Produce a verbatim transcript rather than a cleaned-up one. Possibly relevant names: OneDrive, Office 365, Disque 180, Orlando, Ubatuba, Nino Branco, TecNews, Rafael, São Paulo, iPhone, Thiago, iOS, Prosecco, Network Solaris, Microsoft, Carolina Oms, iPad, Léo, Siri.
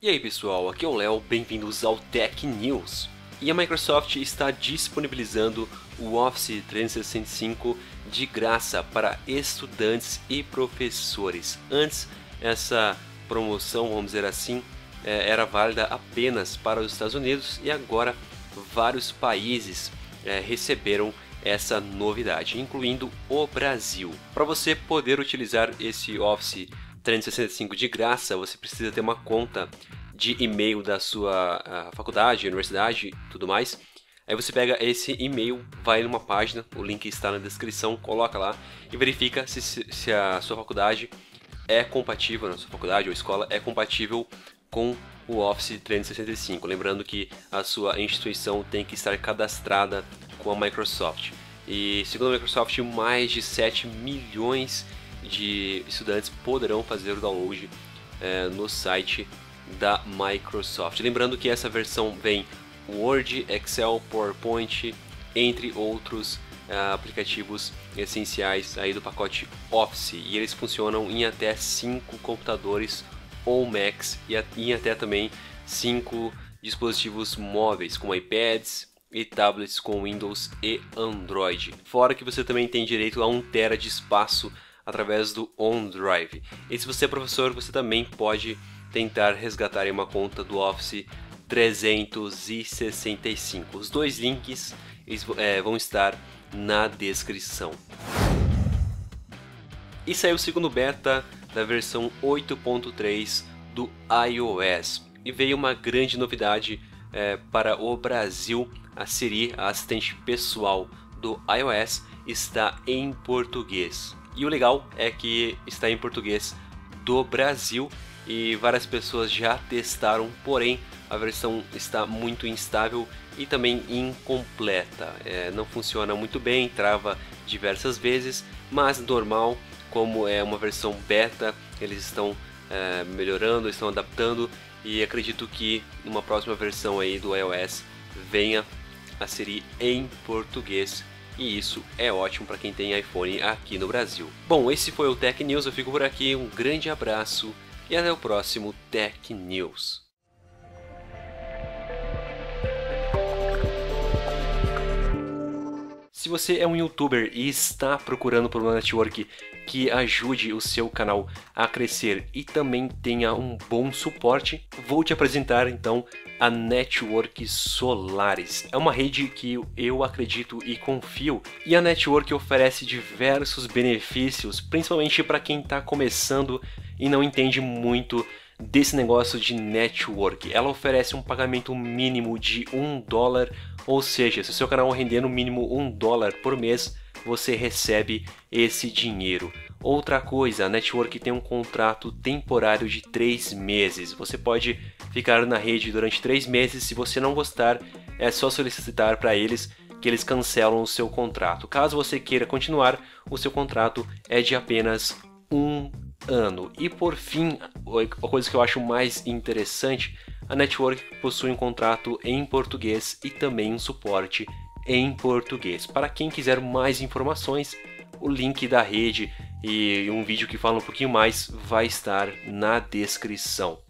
E aí pessoal, aqui é o Léo, bem-vindos ao Tech News. E a Microsoft está disponibilizando o Office trezentos e sessenta e cinco de graça para estudantes e professores. Antes, essa promoção, vamos dizer assim, era válida apenas para os Estados Unidos e agora vários países receberam essa novidade, incluindo o Brasil. Para você poder utilizar esse Office trezentos e sessenta e cinco de graça, você precisa ter uma conta de e-mail da sua faculdade, universidade, tudo mais. Aí você pega esse e-mail, vai numa página, o link está na descrição, coloca lá e verifica se, se a sua faculdade é compatível, na sua faculdade ou escola é compatível com o Office trezentos e sessenta e cinco. Lembrando que a sua instituição tem que estar cadastrada com a Microsoft. E segundo a Microsoft, mais de sete milhões de estudantes poderão fazer o download eh, no site da Microsoft. Lembrando que essa versão vem Word, Excel, PowerPoint, entre outros eh, aplicativos essenciais aí do pacote Office, e eles funcionam em até cinco computadores ou Macs e em até também cinco dispositivos móveis, como iPads e tablets com Windows e Android. Fora que você também tem direito a um tera de espaço através do OneDrive. E se você é professor, você também pode tentar resgatar uma conta do Office trezentos e sessenta e cinco. Os dois links é, vão estar na descrição. E saiu o segundo beta da versão oito ponto três do iOS. E veio uma grande novidade é, para o Brasil. A Siri, a assistente pessoal do iOS, está em português. E o legal é que está em português do Brasil e várias pessoas já testaram, porém a versão está muito instável e também incompleta. É, não funciona muito bem, trava diversas vezes, mas normal, como é uma versão beta, eles estão é, melhorando, estão adaptando, e acredito que numa próxima versão aí do iOS venha a Siri em português. E isso é ótimo para quem tem iPhone aqui no Brasil. Bom, esse foi o Tech News, eu fico por aqui, um grande abraço e até o próximo Tech News. Se você é um youtuber e está procurando por uma network que ajude o seu canal a crescer e também tenha um bom suporte, vou te apresentar então a Network Solaris. É uma rede que eu acredito e confio, e a Network oferece diversos benefícios, principalmente para quem está começando e não entende muito desse negócio de network. Ela oferece um pagamento mínimo de um dólar, ou seja, se o seu canal render no mínimo um dólar por mês, você recebe esse dinheiro. Outra coisa, a Network tem um contrato temporário de três meses. Você pode ficar na rede durante três meses, se você não gostar, é só solicitar para eles que eles cancelam o seu contrato. Caso você queira continuar, o seu contrato é de apenas um ano. E por fim, a coisa que eu acho mais interessante, a Network possui um contrato em português e também um suporte em português. Para quem quiser mais informações, o link da rede e um vídeo que fala um pouquinho mais vai estar na descrição.